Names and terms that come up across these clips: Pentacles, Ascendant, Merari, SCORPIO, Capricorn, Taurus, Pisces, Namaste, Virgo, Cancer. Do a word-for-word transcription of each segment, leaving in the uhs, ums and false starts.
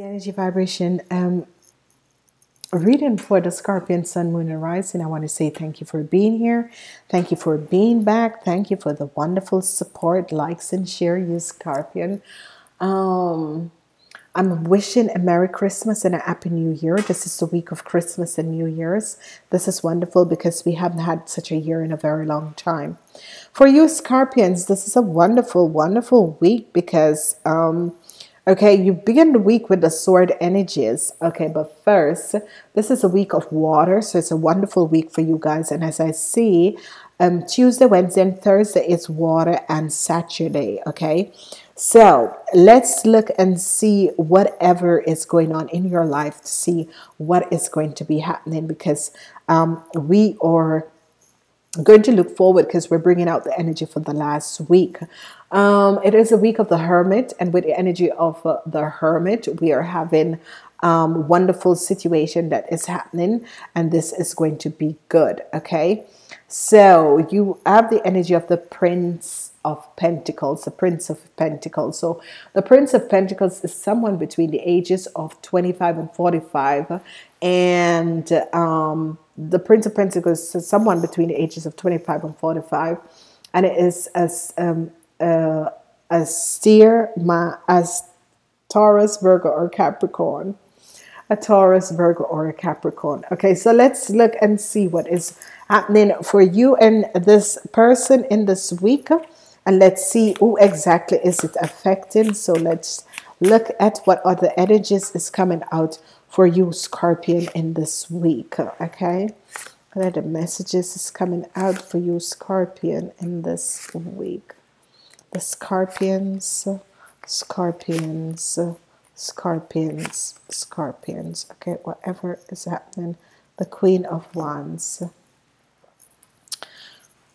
The energy vibration um, reading for the Scorpion Sun, Moon and Rising. I want to say thank you for being here. Thank you for being back. Thank you for the wonderful support, likes and share, you Scorpion. Um, I'm wishing a Merry Christmas and a Happy New Year. This is the week of Christmas and New Year's. This is wonderful because we haven't had such a year in a very long time. For you Scorpions, this is a wonderful, wonderful week because... Um, Okay, you begin the week with the sword energies. Okay, but first, this is a week of water, so it's a wonderful week for you guys. And as I see, um, Tuesday, Wednesday, and Thursday is water and Saturday. Okay, so let's look and see whatever is going on in your life to see what is going to be happening, because um, we are going to look forward because we're bringing out the energy for the last week. Um, it is a week of the Hermit, and with the energy of uh, the Hermit, we are having um, wonderful situation that is happening, and this is going to be good. Okay, so you have the energy of the Prince of Pentacles, the Prince of Pentacles. So the Prince of Pentacles is someone between the ages of twenty-five and forty-five, and um, the Prince of Pentacles is someone between the ages of twenty-five and forty-five, and it is as um, uh, a steer my as Taurus, Virgo, or Capricorn, a Taurus, Virgo, or a Capricorn. Okay, so let's look and see what is happening for you and this person in this week, and let's see who exactly is it affecting. So let's look at what other energies is coming out for you Scorpion in this week. Okay, what are the messages is coming out for you Scorpion in this week? The Scorpions, Scorpions, Scorpions, Scorpions. Okay, whatever is happening. The Queen of Wands.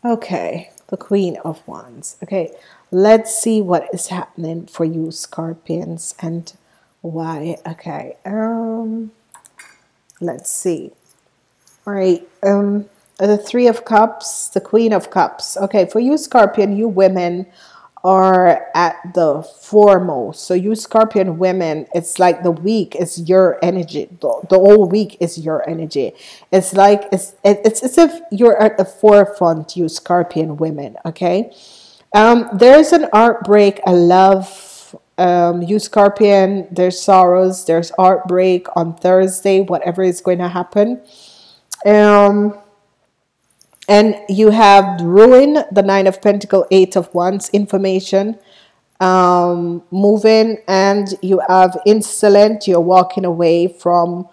Okay, the Queen of Wands. Okay, let's see what is happening for you Scorpions and why. Okay, um let's see. All right, um the Three of Cups, the Queen of Cups. Okay, for you Scorpion, you women are at the foremost. So you Scorpion women, it's like the week is your energy, the, the whole week is your energy. It's like it's it's as if you're at the forefront, you Scorpion women. Okay, um there's an heartbreak, a love. Um, you Scorpion, there's sorrows, there's heartbreak on Thursday, whatever is going to happen. Um, and you have ruin, the Nine of Pentacles, Eight of Wands, information, um, moving, and you have insolent, you're walking away from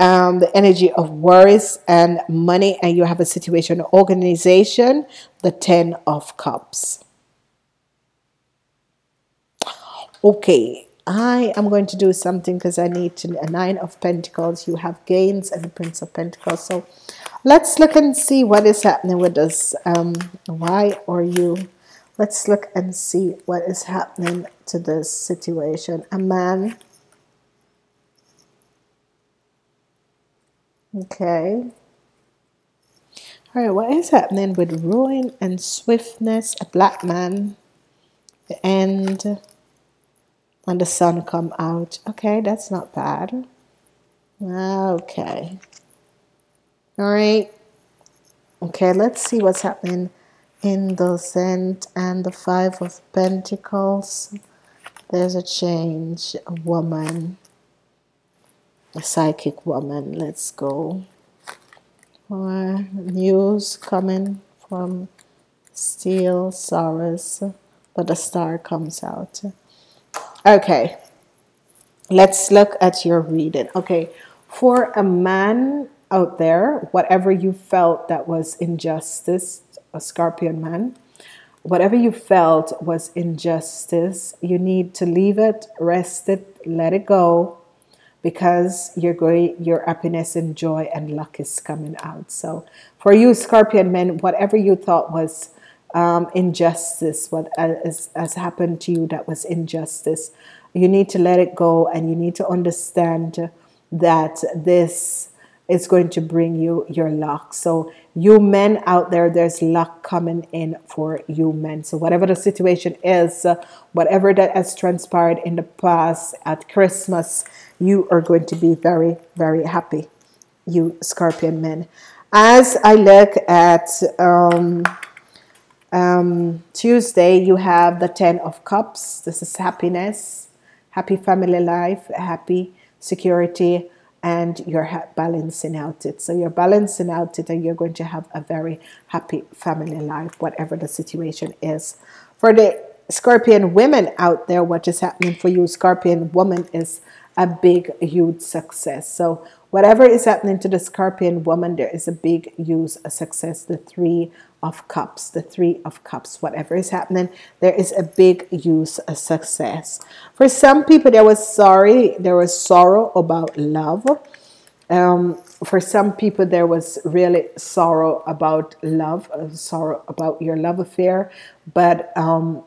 um, the energy of worries and money, and you have a situation, organization, the Ten of Cups. Okay, I am going to do something because I need to. A Nine of Pentacles, you have gains, and the Prince of Pentacles. So let's look and see what is happening with us. Um, why are you? Let's look and see what is happening to this situation. A man. Okay. All right, what is happening with ruin and swiftness? A black man. The end. And the sun come out. Okay, that's not bad. Okay. All right. Okay, let's see what's happening in the Ascendant and the Five of Pentacles. There's a change. A woman. A psychic woman. Let's go. More news coming from Steel, Saurus. But the star comes out. Okay, let's look at your reading. Okay, for a man out there, whatever you felt that was injustice, a Scorpion man, whatever you felt was injustice, you need to leave it, rest it, let it go, because you're going, your happiness and joy and luck is coming out. So for you Scorpion men, whatever you thought was Um, injustice, what has, has happened to you that was injustice, you need to let it go, and you need to understand that this is going to bring you your luck. So you men out there, there's luck coming in for you men. So whatever the situation is, uh, whatever that has transpired in the past at Christmas, you are going to be very, very happy, you Scorpion men. As I look at um, um, Tuesday, you have the Ten of Cups. This is happiness, happy family life, happy security, and you're balancing out it. So you're balancing out it and you're going to have a very happy family life, whatever the situation is. For the Scorpion women out there, what is happening for you, Scorpion woman, is a big, huge success. So whatever is happening to the Scorpion woman, there is a big, huge success. The Three of Cups, the Three of Cups, whatever is happening, there is a big, huge success. For some people, there was sorry, there was sorrow about love. Um, for some people, there was really sorrow about love, sorrow about your love affair. But um,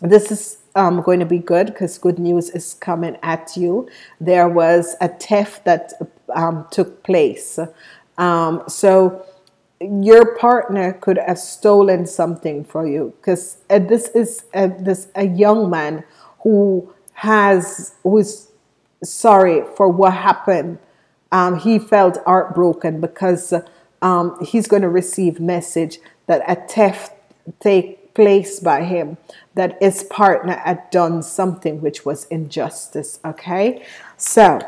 this is Um, going to be good because good news is coming at you. There was a theft that um, took place. Um, so your partner could have stolen something for you, because uh, this is a, this a young man who has who's sorry for what happened. Um, he felt heartbroken because um, he's going to receive message that a theft take place by him, that his partner had done something which was injustice. Okay, so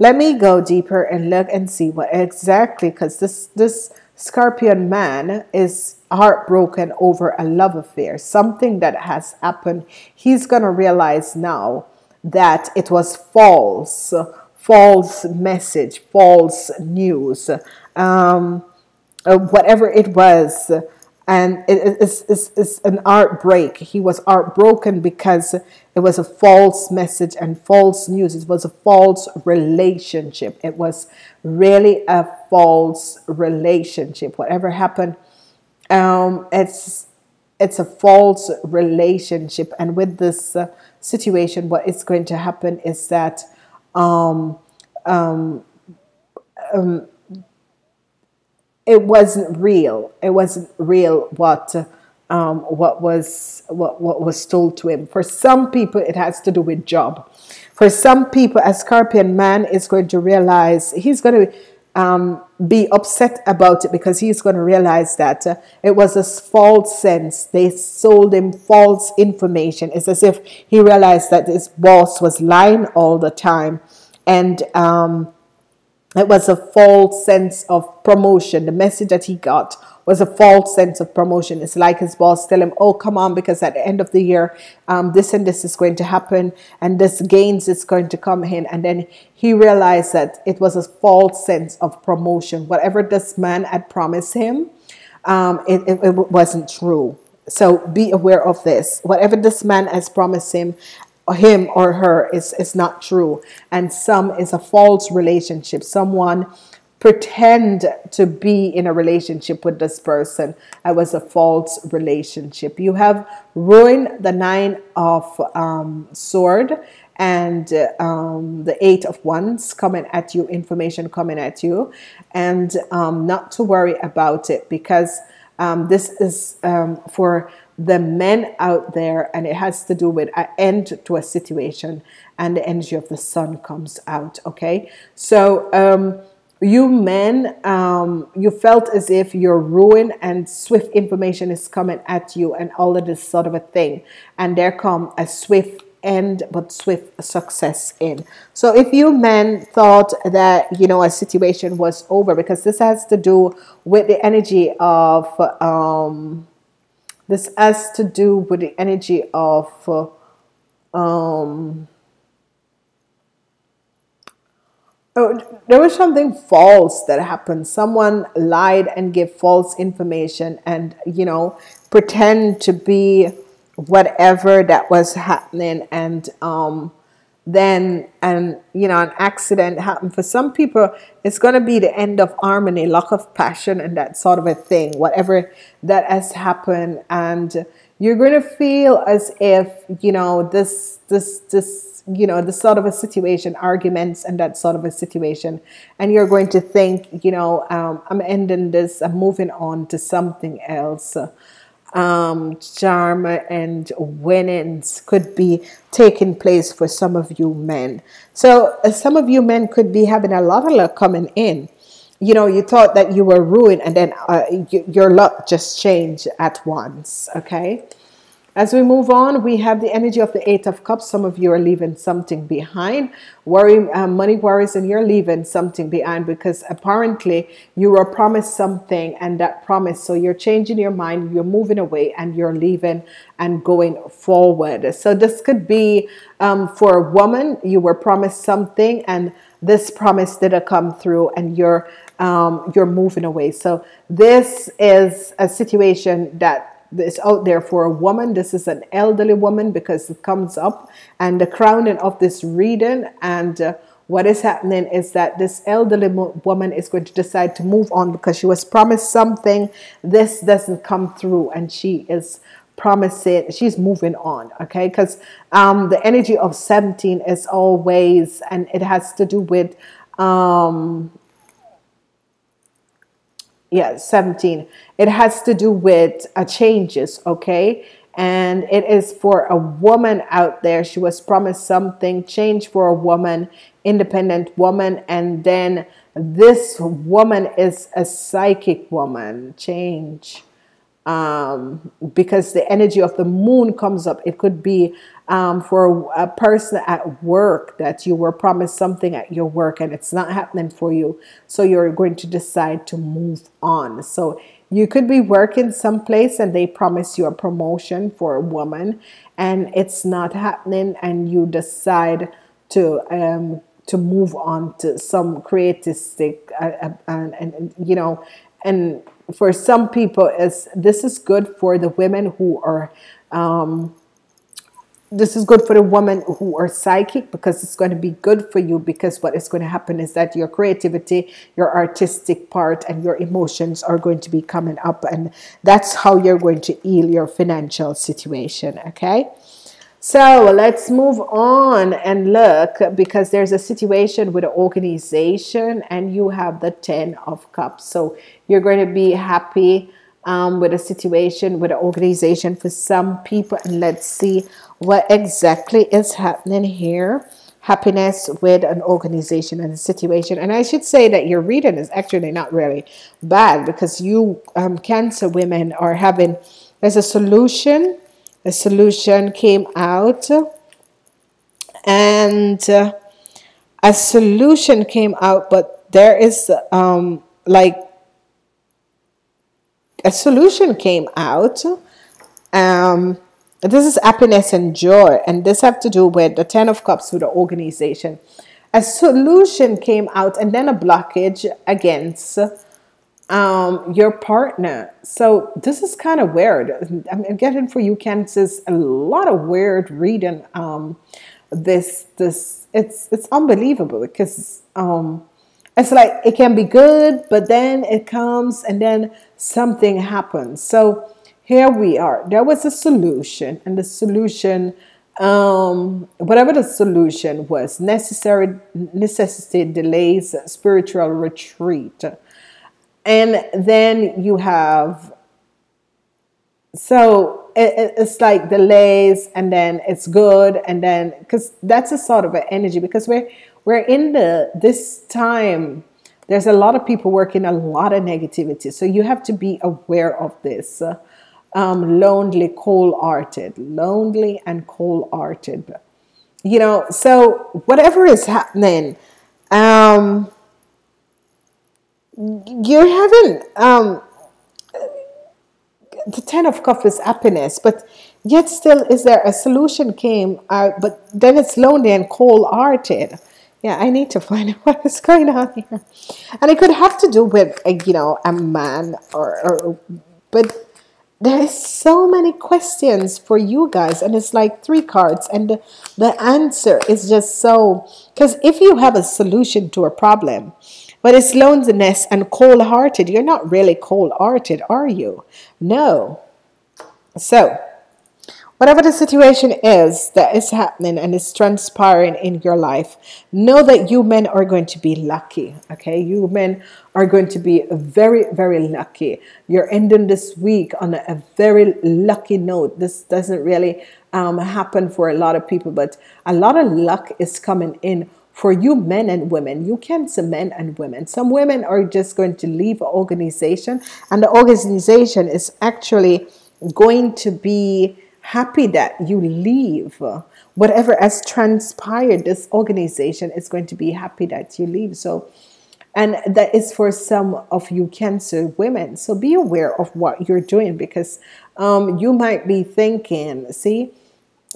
let me go deeper and look and see what exactly, because this this Scorpion man is heartbroken over a love affair, something that has happened. He's gonna realize now that it was false, false message, false news, um, whatever it was. And it is, is, is an heartbreak. He was heartbroken because it was a false message and false news. It was a false relationship. It was really a false relationship. Whatever happened, um, it's it's a false relationship. And with this uh, situation, what is going to happen is that um, um, um, it wasn't real. It wasn't real what um, what was what what was told to him. For some people, it has to do with job. For some people, a Scorpion man is going to realize, he's going to um, be upset about it, because he's going to realize that uh, it was a false sense. They sold him false information. It's as if he realized that his boss was lying all the time, and um, it was a false sense of promotion. The message that he got was a false sense of promotion. It's like his boss tell him, oh, come on, because at the end of the year, um, this and this is going to happen, and this gains is going to come in. And then he realized that it was a false sense of promotion. Whatever this man had promised him, um, it, it, it wasn't true. So be aware of this. Whatever this man has promised him, him or her, is is not true. And some is a false relationship. Someone pretend to be in a relationship with this person. It was a false relationship. You have ruined the Nine of um, Swords and um, the Eight of Wands coming at you, information coming at you, and um, not to worry about it, because um, this is um, for the men out there, and it has to do with an end to a situation, and the energy of the sun comes out. Okay, so um, you men, um, you felt as if you're ruined, and swift information is coming at you, and all of this sort of a thing, and there come a swift end but swift success in. So if you men thought that, you know, a situation was over, because this has to do with the energy of um this has to do with the energy of uh, um, oh, there was something false that happened. Someone lied and gave false information, and, you know, pretend to be whatever that was happening, and um, then, and, you know, an accident happened. For some people, it's going to be the end of harmony, lack of passion, and that sort of a thing, whatever that has happened. And you're going to feel as if, you know, this, this, this, you know, this sort of a situation, arguments and that sort of a situation. And you're going to think, you know, um, I'm ending this, I'm moving on to something else. Um, charm and winnings could be taking place for some of you men. So uh, some of you men could be having a lot of luck coming in. You know, you thought that you were ruined, and then uh, you, your luck just changed at once, okay? As we move on, we have the energy of the Eight of Cups. Some of you are leaving something behind. Worry, uh, money worries, and you're leaving something behind because apparently you were promised something, and that promise, so you're changing your mind, you're moving away, and you're leaving and going forward. So this could be um, for a woman, you were promised something, and this promise didn't come through, and you're, um, you're moving away. So this is a situation that it's out there for a woman. This is an elderly woman because it comes up, and the crowning of this reading, and uh, what is happening is that this elderly woman is going to decide to move on because she was promised something, this doesn't come through, and she is promising, she's moving on, okay? Because um, the energy of seventeen is always, and it has to do with um, yeah, seventeen. It has to do with uh, changes, okay? And it is for a woman out there. She was promised something, change for a woman, independent woman, and then this woman is a psychic woman, change. Um, because the energy of the moon comes up. It could be um, for a, a person at work that you were promised something at your work and it's not happening for you. So you're going to decide to move on. So you could be working someplace and they promise you a promotion for a woman and it's not happening, and you decide to um, to move on to some creatistic uh, and, and, you know, and for some people, is this is good for the women who are, um, this is good for the women who are psychic, because it's going to be good for you, because what is going to happen is that your creativity, your artistic part, and your emotions are going to be coming up, and that's how you're going to heal your financial situation, okay? So let's move on and look, because there's a situation with an organization and you have the Ten of Cups. So you're going to be happy um, with a situation with an organization for some people. And let's see what exactly is happening here. Happiness with an organization and a situation. And I should say that your reading is actually not really bad, because you um, Cancer women are having, there's a solution. A solution came out, and uh, a solution came out, but there is um, like a solution came out. Um, this is happiness and joy, and this have to do with the Ten of Cups with the organization. A solution came out, and then a blockage against Um, your partner. So this is kind of weird. I'm getting for you, Cancers, a lot of weird reading. Um, this, this, it's, it's unbelievable, because um, it's like it can be good, but then it comes and then something happens. So here we are. There was a solution, and the solution, um, whatever the solution was, necessary, necessity, delays, spiritual retreat. And then you have, so it, it's like delays, and then it's good, and then, because that's a sort of an energy, because we're, we're in the, this time, there's a lot of people working a lot of negativity. So you have to be aware of this. Um, lonely, cold-hearted, lonely and cold-hearted, you know, so whatever is happening, um, you're having um, the Ten of Cups is happiness, but yet still is there a solution came out, but then it's lonely and cold-hearted. Yeah, I need to find out what is going on here. And it could have to do with, a, you know, a man or, or, but there is so many questions for you guys. And it's like three cards, and the, the answer is just so, because if you have a solution to a problem, but it's loneliness and cold-hearted. You're not really cold-hearted, are you? No. So Whatever the situation is that is happening and is transpiring in your life, know that you men are going to be lucky, okay? You men are going to be very, very lucky. You're ending this week on a very lucky note. This doesn't really um, happen for a lot of people, but a lot of luck is coming in for you men and women, you Cancer men and women. Some women are just going to leave an organization, and the organization is actually going to be happy that you leave. Whatever has transpired, this organization is going to be happy that you leave. So, and that is for some of you Cancer women. So be aware of what you're doing, because um, you might be thinking, see,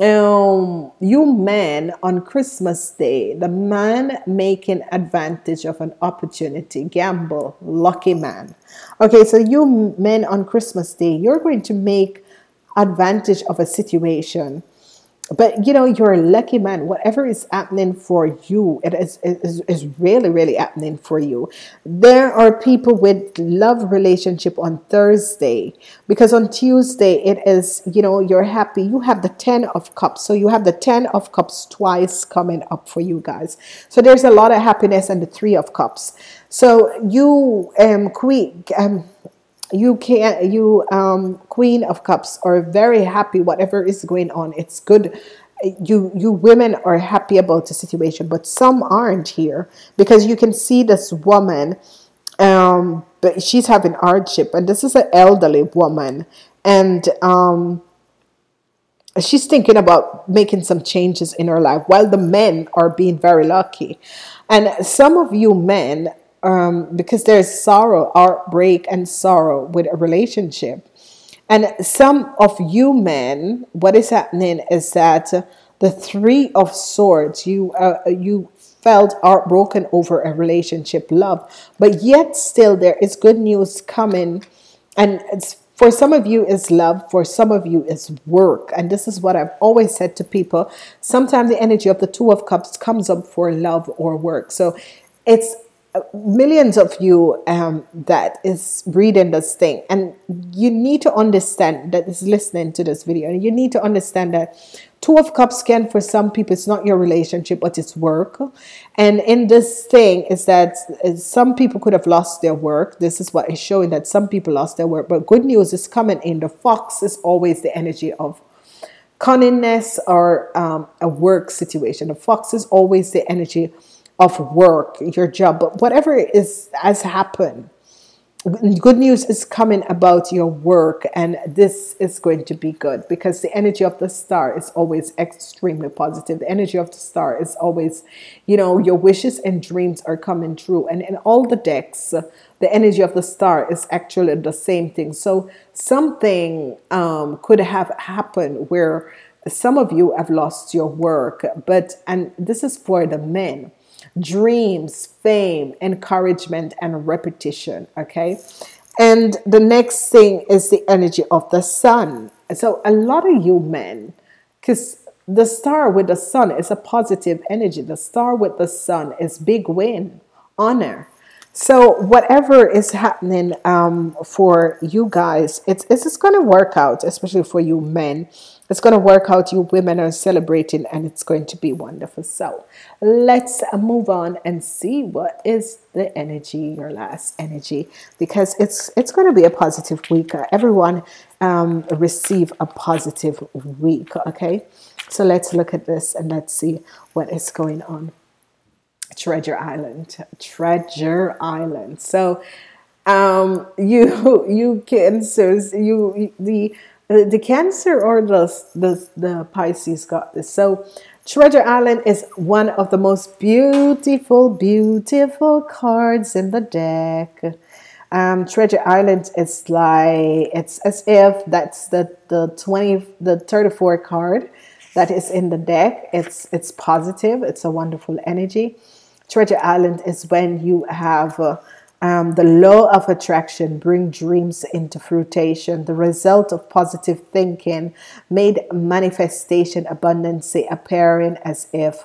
Um, you men on Christmas Day, the man making advantage of an opportunity, gamble, lucky man. Okay, so you men on Christmas Day, you're going to make advantage of a situation. But you know, you're a lucky man. Whatever is happening for you, it is, it is, is really, really happening for you. There are people with love relationship on Thursday, because on Tuesday it is, you know, you're happy. You have the ten of cups. So you have the ten of cups twice coming up for you guys. So there's a lot of happiness, and the three of cups. So you um, queen, um, You can, you um, Queen of Cups are very happy. Whatever is going on, it's good. You, you women are happy about the situation, but some aren't here, because you can see this woman, um, but she's having hardship, and this is an elderly woman, and um, she's thinking about making some changes in her life, while the men are being very lucky. And some of you men, Um, because there's sorrow, heartbreak and sorrow with a relationship. And some of you men, what is happening is that the three of swords, you uh, you felt heartbroken over a relationship, love, but yet still there is good news coming. And it's, for some of you is love, for some of you is work. And this is what I've always said to people. Sometimes the energy of the two of cups comes up for love or work. So it's millions of you um, that is reading this thing, and you need to understand that is listening to this video, and you need to understand that two of cups can, for some people, it's not your relationship, but it's work. And in this thing is that some people could have lost their work. This is what is showing, that some people lost their work, but good news is coming in. The fox is always the energy of cunningness, or um, a work situation. The fox is always the energy of work, your job, but whatever is has happened, good news is coming about your work, and this is going to be good, because the energy of the star is always extremely positive. The energy of the star is always, you know, your wishes and dreams are coming true, and in all the decks the energy of the star is actually the same thing. So something um, could have happened where some of you have lost your work, but and this is for the men. Dreams, fame, encouragement, and repetition. Okay, and the next thing is the energy of the sun. So a lot of you men, because the star with the sun is a positive energy. The star with the sun is big win, honor. So whatever is happening um, for you guys, it's it's going to work out, especially for you men. It's going to work out. You women are celebrating, and it's going to be wonderful. So let's move on and see what is the energy, your last energy, because it's it's going to be a positive week. Everyone um, receive a positive week. Okay, so let's look at this and let's see what is going on. Treasure Island, Treasure Island. So um, you you Cancers, you the. The Cancer or the, the, the Pisces got this. So Treasure Island is one of the most beautiful, beautiful cards in the deck. Um, Treasure Island is like, it's as if that's the, the twenty, the thirty-four card that is in the deck. It's, it's positive. It's a wonderful energy. Treasure Island is when you have uh, Um, the law of attraction, bring dreams into fruition. The result of positive thinking made manifestation, abundance appearing as if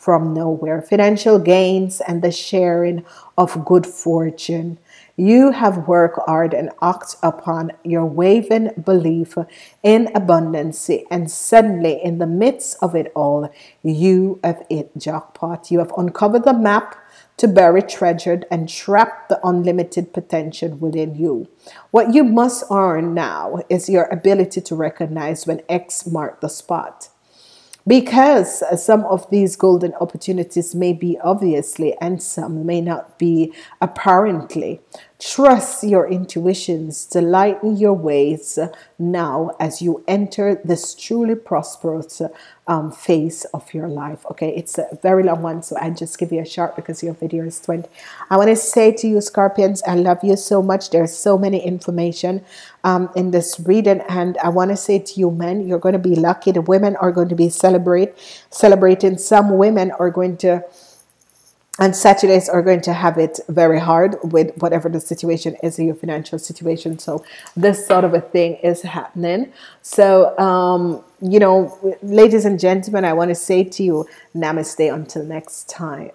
from nowhere. Financial gains and the sharing of good fortune. You have worked hard and acted upon your wavering belief in abundance, and suddenly in the midst of it all, you have hit jackpot. You have uncovered the map to bury treasured and trap the unlimited potential within you. What you must earn now is your ability to recognize when X marked the spot. Because some of these golden opportunities may be obviously and some may not be apparently. Trust your intuitions to lighten your ways now as you enter this truly prosperous um, phase of your life. Okay, it's a very long one, so I just give you a shot because your video is twenty. I want to say to you, Scorpions, I love you so much. There's so many information um, in this reading, and I want to say to you, men, you're going to be lucky. The women are going to be celebrate celebrating. Some women are going to. And Saturdays are going to have it very hard with whatever the situation is in your financial situation. So this sort of a thing is happening. So, um, you know, ladies and gentlemen, I want to say to you, namaste until next time.